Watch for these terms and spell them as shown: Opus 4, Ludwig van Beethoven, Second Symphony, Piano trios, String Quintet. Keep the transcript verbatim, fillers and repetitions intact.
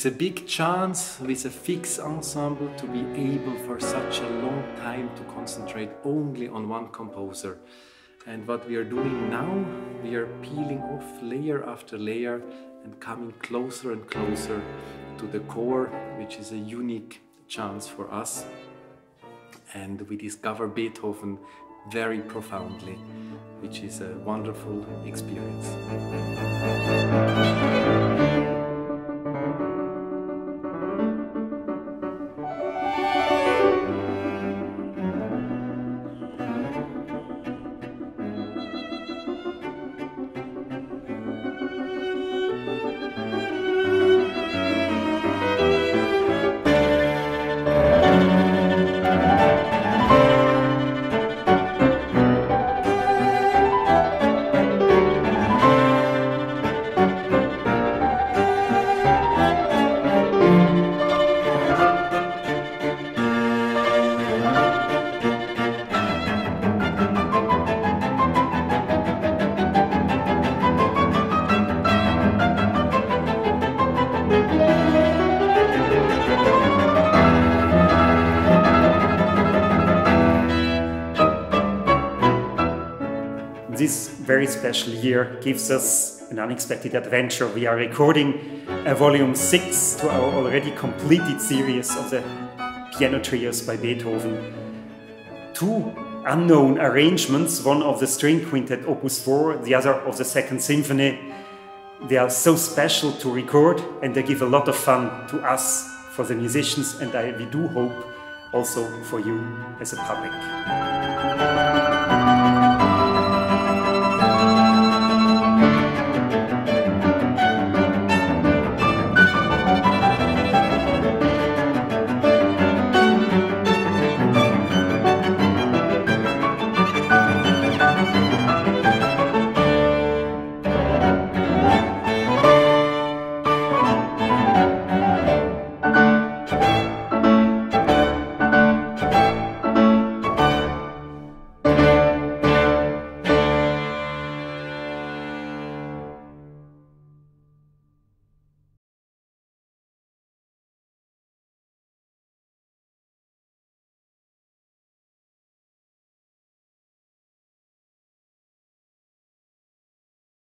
It's a big chance with a fixed ensemble to be able for such a long time to concentrate only on one composer. And what we are doing now, we are peeling off layer after layer and coming closer and closer to the core, which is a unique chance for us. And we discover Beethoven very profoundly, which is a wonderful experience. This very special year gives us an unexpected adventure. We are recording a volume six to our already completed series of the Piano Trios by Beethoven. Two unknown arrangements, one of the string quintet opus four, the other of the Second Symphony. They are so special to record and they give a lot of fun to us, for the musicians, and I, we do hope also for you as a public.